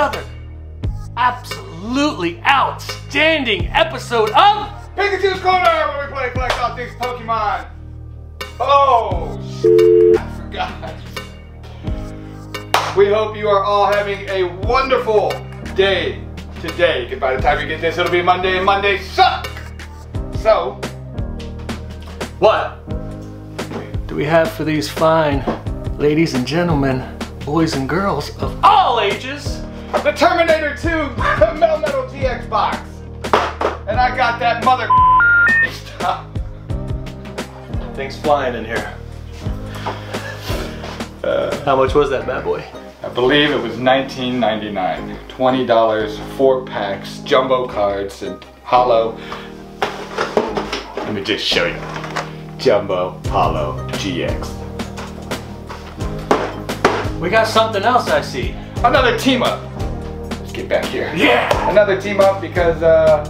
another absolutely outstanding episode of Pikachu's Corner, where we play collect all things Pokemon. Oh, shit, I forgot. We hope you are all having a wonderful day today. By the time you get this, it'll be Monday, and Mondays suck. So, what do we have for these fine ladies and gentlemen, boys and girls of all ages? The Terminator 2 Melmetal GX box. And I got that mother stuff. Things flying in here. How much was that bad boy? I believe it was $19.99. $20, 4 packs, jumbo cards, and holo. Let me just show you. Jumbo holo GX. We got something else I see. Another team up. Get back here. Yeah! Another team up because,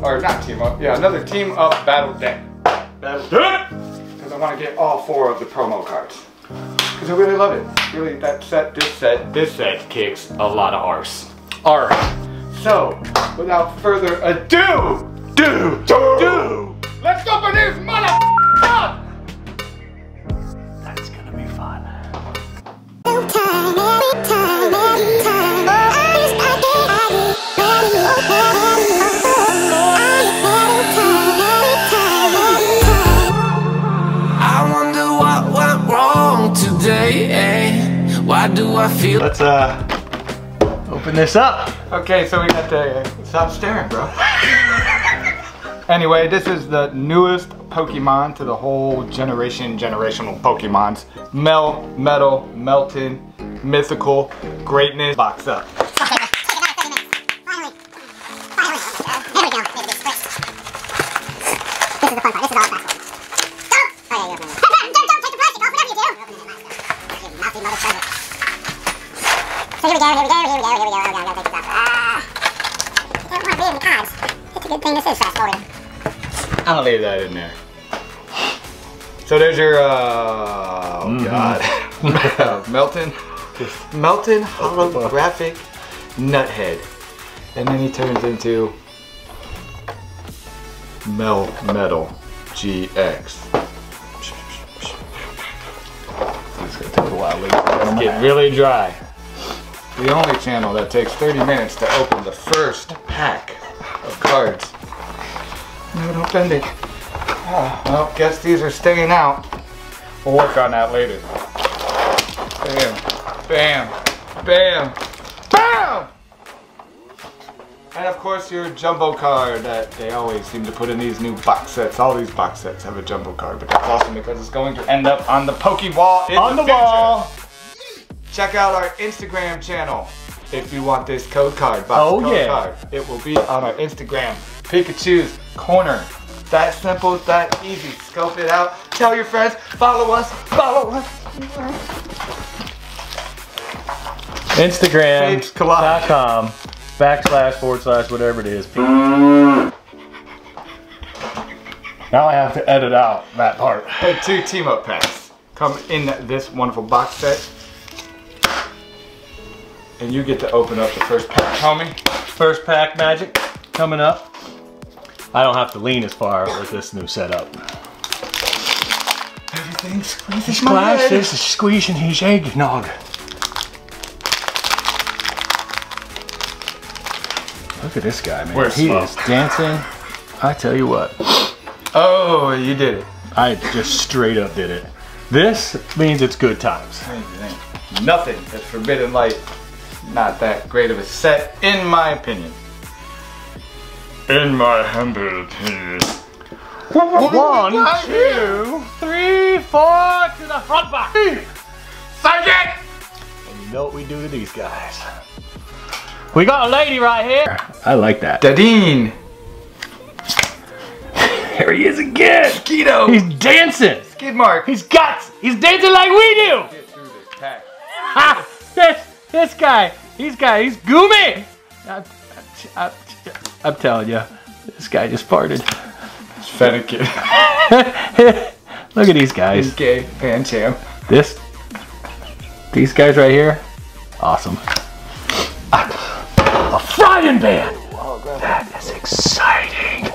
or not team up, yeah, another team up battle deck. Battle deck! Because I want to get all 4 of the promo cards. Because I really love it. Really, that set, this set kicks a lot of arse. Alright. So, without further ado, let's open this motherfucker up! That's gonna be fun. I wonder what went wrong today, eh? Why do I feel? Let's open this up. Okay, so we got the stop staring, bro. Anyway, this is the newest Pokemon to the whole generational Pokemons. Melmetal, Meltan, Mythical, Greatness, box up. I'll leave that in there. So there's your, Meltan. Meltan holographic nuthead. And then he turns into Melmetal GX. It's gonna take a while. It's getting really dry. The only channel that takes 30 minutes to open the first pack of cards. Never opened it. Oh, well, guess these are staying out. We'll work on that later. Bam, bam, bam, bam! And of course your jumbo card that they always seem to put in these new box sets. All these box sets have a jumbo card, but that's awesome because it's going to end up on the Pokewall on the wall. Check out our Instagram channel if you want this code card, box code card. It will be on our Instagram. Pikachu's Corner. That simple, that easy. Scope it out. Tell your friends. Follow us. Follow us. Instagram.com// Now I have to edit out that part. The 2 team up packs come in this wonderful box set. And you get to open up the first pack, homie. First pack magic coming up. I don't have to lean as far with this new setup. Everything's squeezing my head. This is squeezing his eggnog. Look at this guy, man. He is dancing. I tell you what. Oh, you did it. I just straight up did it. This means it's good times. Nothing is forbidden light. Not that great of a set, in my opinion. In my humble opinion. 1, 2, 3, 4 to the front box. Sergeant! And you know what we do to these guys. We got a lady right here. I like that. Dadeen. There he is again. Keto. He's dancing. Skid mark. He's guts. He's dancing like we do. Get through this pack. Ha! This guy. He's Goomy. I'm telling you, this guy just farted. It's Fennekin. Look at these guys. Okay, Pancham. These guys right here, awesome. Lion Band! Oh, that is exciting!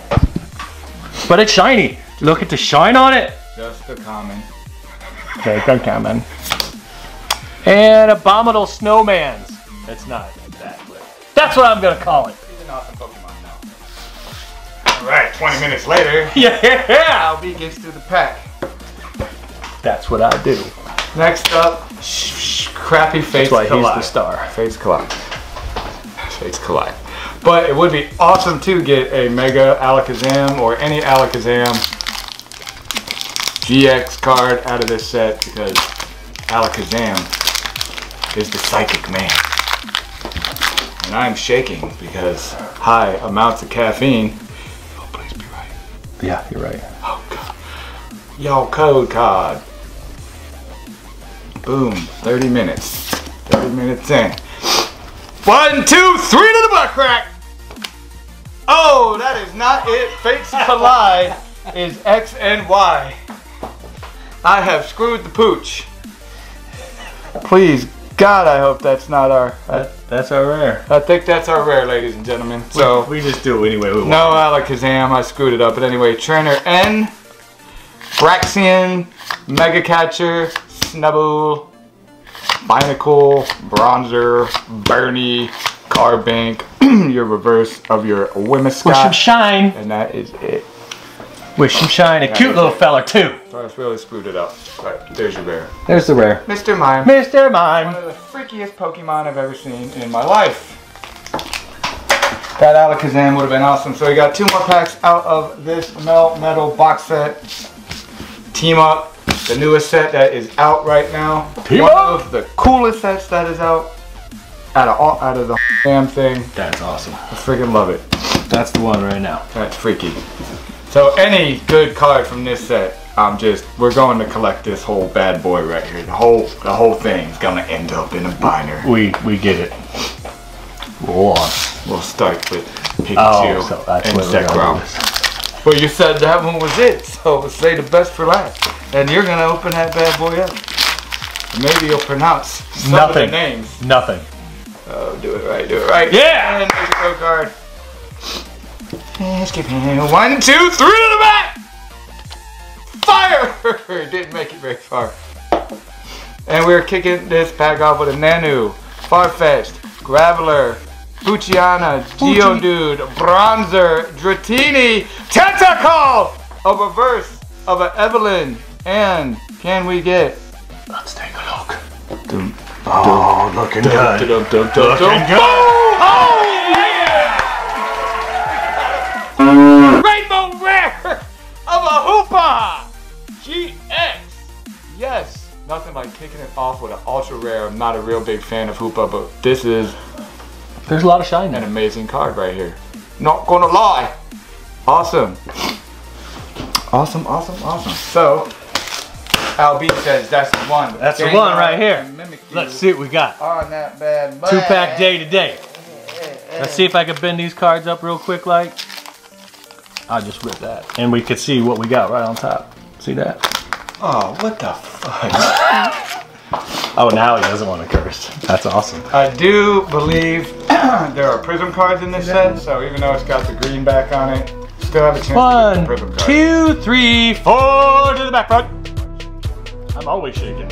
But it's shiny! Look at the shine on it! Just a common. Okay, good common. And Abominable Snowman's. It's not that, but that's what I'm gonna call it. He's an awesome Pokemon now. Alright, 20 minutes later. Yeah! LB gets through the pack. That's what I do. Next up, crappy Fates Collide. That's why he's the star. Fates Collide. Fates Collide. But it would be awesome to get a Mega Alakazam or any Alakazam GX card out of this set, because Alakazam is the psychic man. And I'm shaking because high amounts of caffeine. Oh, please be right. Yeah, you're right. Oh, God. Yo, code card. Boom, 30 minutes. 30 minutes in. 1, 2, 3 to the butt crack! Oh, that is not it. Fates Collide is X and Y. I have screwed the pooch. Please, God, I hope that's not our... That's our rare. I think that's our rare, ladies and gentlemen. So we just do it anyway we want. No Alakazam, I screwed it up. But anyway, Trainer N, Braxian, Mega Catcher, Snubbull, Binacle, Bronzor, Bernie, Carbank, your reverse of your Wimmiscott. Wish him shine. And that is it. Wish him shine. A cute little fella, too. So I really screwed it up. Right, there's your rare. There's the rare. Mr. Mime. Mr. Mime. One of the freakiest Pokemon I've ever seen in my life. That Alakazam would have been awesome. So we got 2 more packs out of this Melmetal box set. Team Up. The newest set that is out right now. One of the coolest sets that is out of the damn thing. That's awesome. I freaking love it. That's the one right now. That's freaky. So any good card from this set, we're going to collect this whole bad boy right here. The whole thing's gonna end up in a binder. We get it. We'll start with Pikachu and Zekrom. Well, you said that one was it, so we'll say the best for last. And you're gonna open that bad boy up. Maybe you'll pronounce some of the names. Nothing. Oh, do it right, do it right. Yeah! And there's a go card. Skip here. 1, 2, 3 to the back! Fire! Didn't make it very far. And we're kicking this pack off with a Nanu, Farfetch'd, Graveler, Puchiana, Geodude, Bronzor, Dratini, Tentacle! A reverse of an Evelyn. And can we get... Let's take a look. Oh, looking good. Looking good. Oh, yeah! Rainbow rare of a Hoopa! GX. Yes. Nothing like kicking it off with an ultra rare. I'm not a real big fan of Hoopa, but this is... There's a lot of shine. An amazing card right here. Not gonna lie. Awesome. Awesome, awesome, awesome. So, Albie says that's the one. That's the one right here. Let's see what we got. On that bad boy. 2-pack day to day. Let's see if I can bend these cards up real quick like. I'll just rip that. And we could see what we got right on top. See that? Oh, what the fuck? Oh, now he doesn't want to curse. That's awesome. I do believe there are prism cards in this set, so even though it's got the green back on it, still have a chance to get the prism card. 1, 2, 3, 4 to the back front. I'm always shaking.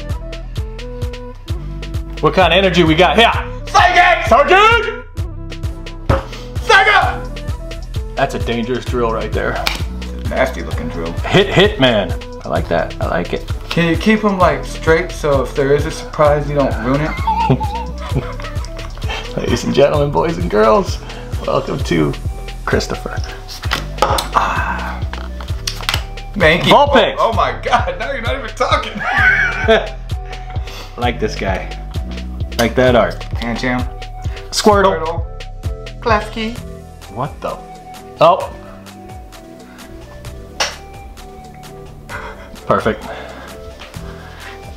What kind of energy we got here? Psychic! Sardude! Sega! That's a dangerous drill right there. It's a nasty looking drill. Hit, man. I like that. I like it. Can you keep them like straight so if there is a surprise you don't ruin it? Ladies and gentlemen, boys and girls, welcome to Christopher. Mankey. Vulpix. Oh my God, now you're not even talking. Like this guy. Like that art. Pancham. Squirtle. Klefki. What the? Oh. Perfect.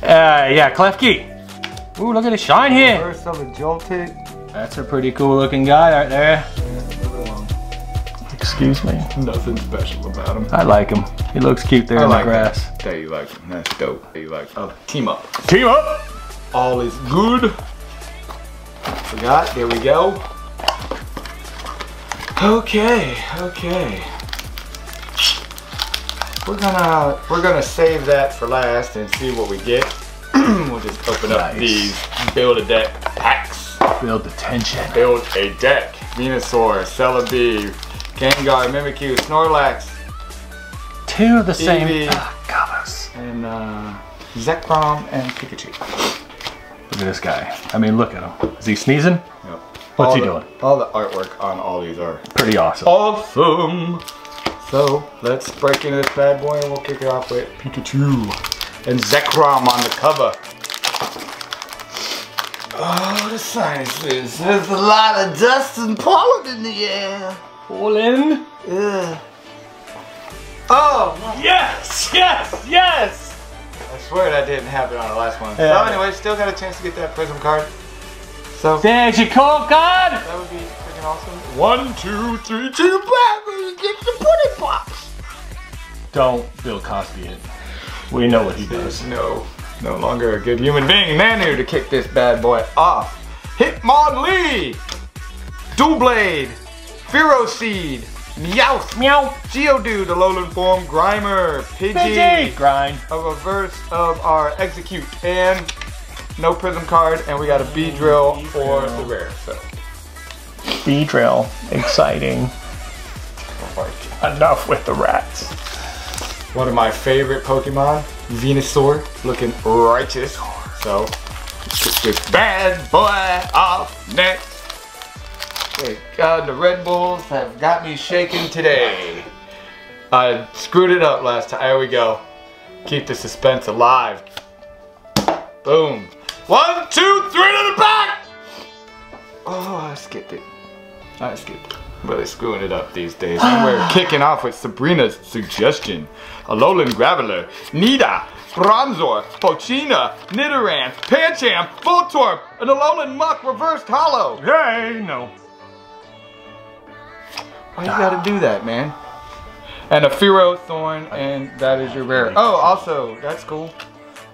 Yeah, Klefki. Ooh, look at his shine here. Reverse of a Joltik. That's a pretty cool looking guy right there. Excuse me. Nothing special about him. I like him. He looks cute there in the grass. Yeah, you like him. That's dope. You like him. Team Up. Team Up. All is good. Forgot. There we go. Okay. We're gonna save that for last and see what we get. We'll just open up these build a deck packs. Build a tension. Build a deck. Venusaur, Celebi, Gengar, Mimikyu, Snorlax. Two of the Eevee, same combos. And Zekrom and Pikachu. Look at this guy. I mean, look at him. Is he sneezing? Yep. What's he doing? All the artwork on all these are pretty awesome. Awesome! So, let's break into this bad boy and we'll kick it off with Pikachu and Zekrom on the cover. Oh, the sciences. There's a lot of dust and pollen in the air. Pollen? Yeah. Oh! Yes! Yes! Yes! I swear that didn't happen on the last one. Yeah. So anyway, still got a chance to get that Prism card. So, there's your call card! That would be freaking awesome. 1, 2, 3, 2, backwards! Get the pudding pops! Don't Bill Cosby it. We know what he does. No longer a good human being. Nanu to kick this bad boy off. Hitmonlee! Dublade! Ferroseed! Meowth! Meow! Geodude, Alolan form, Grimer, Pidgey! Grind! A reverse of our Execute and no Prism card, and we got a Beedrill for the rare. So Beedrill, exciting. Enough with the rats. One of my favorite Pokemon, Venusaur, looking righteous. So get this bad boy off next. Thank God the Red Bulls have got me shaking today. I screwed it up last time. Here we go. Keep the suspense alive. Boom. 1, 2, 3 to the back! Oh, I skipped it. I skipped it. I'm really screwing it up these days. And we're kicking off with Sabrina's suggestion. Alolan Graveler, Nida, Bronzor, Pochina, Nidoran, Pancham, Voltorb, and Alolan Muk reversed hollow. Yay, no. Why you gotta do that, man? And a Fero Thorn, and that is your rare. Oh, also, that's cool.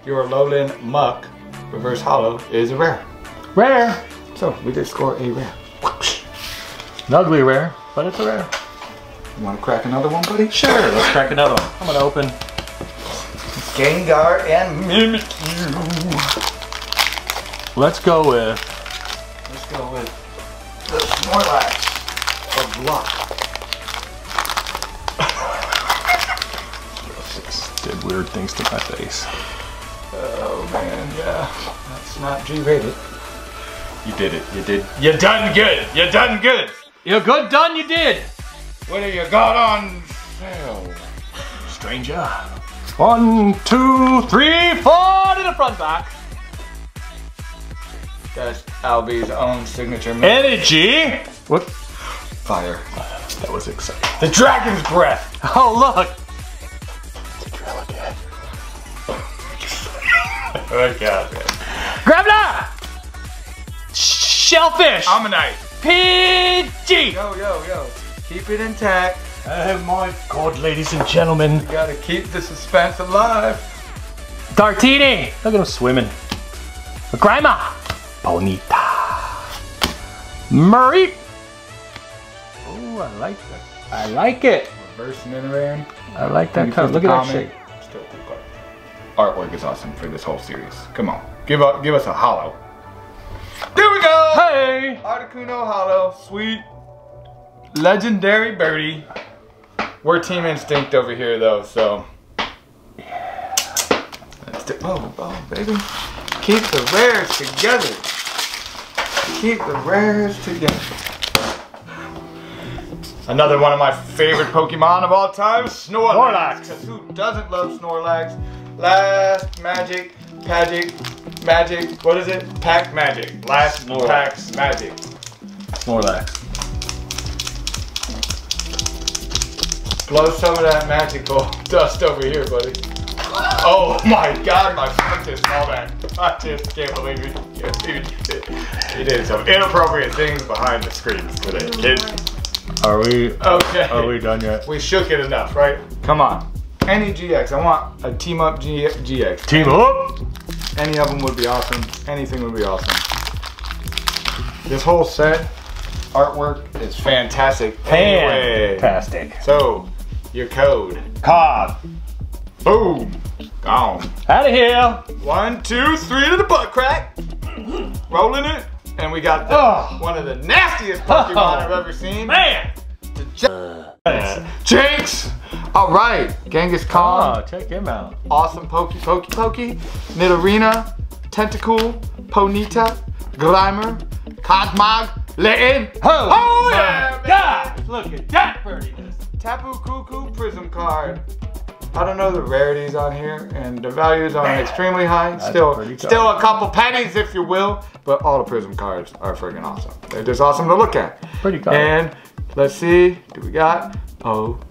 Your Alolan Muk reverse hollow is a rare. Rare! So we did score a rare. An ugly rare, but it's a rare. You wanna crack another one, buddy? Sure, let's crack another one. I'm gonna open Gengar and Mimikyu. Let's go with the Snorlax of Luck. Did weird things to my face. Oh man, yeah, that's not G-rated. You did it, you done good, You're good done, you did. What have you got on sale? Stranger. 1, 2, 3, 4 to the front back. That's Albie's own signature move. Energy. What? Fire. That was exciting. The Dragon's Breath. Oh look. Oh God, man. Graveler! Shellfish! Ammonite! Pidgey! Yo. Keep it intact. Oh my God, ladies and gentlemen. You gotta keep the suspense alive. Dratini! Look at him swimming. Grimer! Bonita! Marie! Oh, I like that. I like it. Reverse Nidoran. I like that card. Look at that shape. Artwork is awesome for this whole series. Come on, give us a hollow. There we go! Hey! Articuno hollow, sweet, legendary birdie. We're Team Instinct over here though, so. Yeah. Oh, baby. Keep the rares together. Another one of my favorite Pokemon of all time, Snorlax. Because who doesn't love Snorlax? Last magic, what is it? Pack magic. Last Snorlax. Pack's magic. Snorlax. Blow some of that magical dust over here, buddy. Oh my God, my foot just saw that. I just can't believe it. He did some inappropriate things behind the screens today, kid. Are we done yet? We shook it enough, right? Come on. Any GX, I want a Team Up GX. Team Up? Any of them would be awesome. Anything would be awesome. This whole set artwork is fantastic. Fantastic. Anyway, so, your code. Cobb. Boom. Gone. Out of here. 1, 2, 3 to the butt crack. Rolling it. And we got the, one of the nastiest Pokemon I've ever seen. Man. Jinx. All right. Genghis Khan. Oh, check him out. Awesome Pokey. Nidorina. Tentacool. Ponyta. Grimer. Cosmog. Letting. Oh, oh yeah, God. Look at that birdiness. Tapu Kuku Prism card. I don't know the rarities on here, and the values are extremely high. That's still a couple pennies, if you will. But all the Prism cards are friggin' awesome. They're just awesome to look at. Pretty cool. And let's see, do we got? Dump.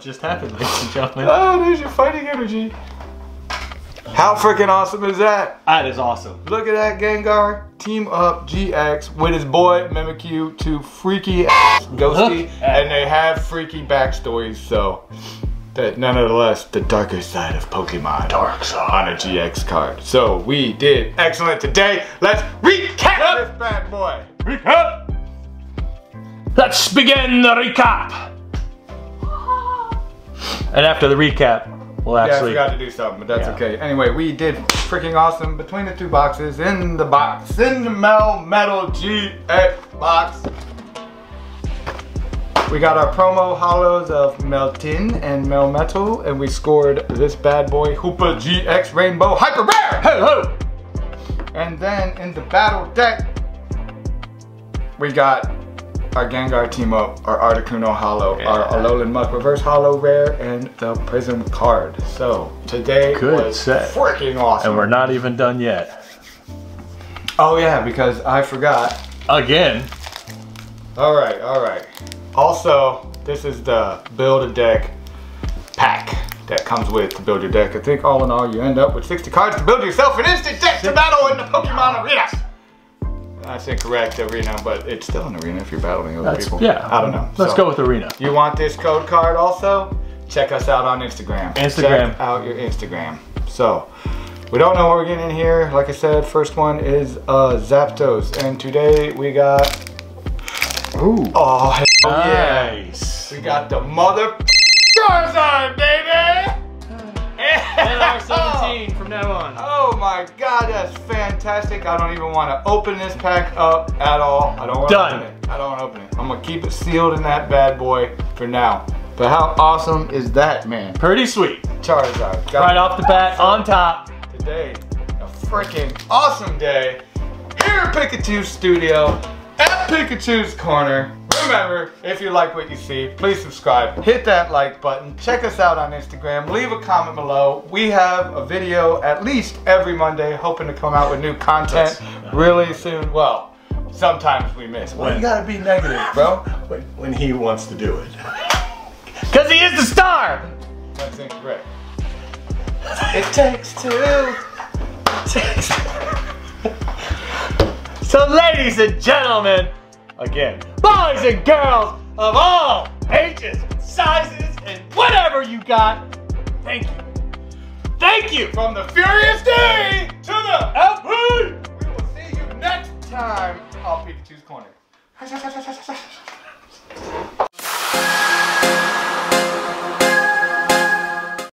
Just happened, ladies and gentlemen. Oh, there's your fighting energy. How freaking awesome is that? That is awesome. Look at that Gengar Team Up GX with his boy Mimikyu, two freaky ass ghosty, and they have freaky backstories, so that nonetheless the darker side of Pokemon. Dark side on a GX card. So we did excellent today. Let's recap this bad boy. Recap. Let's begin the recap. And after the recap, we'll actually... Yeah, I forgot to do something, but that's okay. Anyway, we did freaking awesome between the two boxes, in the box, in the Melmetal GX box. We got our promo hollows of Meltan and Melmetal, and we scored this bad boy, Hoopa GX Rainbow Hyper Rare! Hello! And then in the battle deck, we got our Gengar Team Up, our Articuno Hollow, our Alolan Muk Reverse Hollow Rare, and the Prism card. So today was freaking awesome. And we're not even done yet. Oh yeah, because I forgot. Again. Alright, alright. Also, this is the Build a Deck pack that comes with to build your deck. I think all in all you end up with 60 cards to build yourself an instant deck to battle in the Pokemon arenas. I said correct arena, but it's still an arena if you're battling other people. Yeah, I don't know. Let's go with arena. You want this code card also? Check us out on Instagram. Check out your Instagram. So, we don't know what we're getting in here. Like I said, first one is Zapdos. And today we got... Ooh. Oh, nice. Yeah. We got the mother... Charizard, baby! LR17 from now on. Oh my God, that's fantastic. I don't even want to open this pack up at all. I don't want to open it. I don't want to open it. I'm going to keep it sealed in that bad boy for now. But how awesome is that, man? Pretty sweet. Charizard. Right off the bat, on top. Today, a freaking awesome day here at Pikachu's Studio at Pikachu's Corner. Remember, if you like what you see, please subscribe, hit that like button, check us out on Instagram, leave a comment below. We have a video at least every Monday, hoping to come out with new content really soon. Well, sometimes we miss. Well, you gotta be negative, bro. When he wants to do it. Because he is the star! That's incorrect. It takes two. It takes two. So ladies and gentlemen, again, boys and girls of all ages, sizes, and whatever you got, thank you. Thank you. From the Furious D to the LP. We will see you next time on Pikachu's Corner.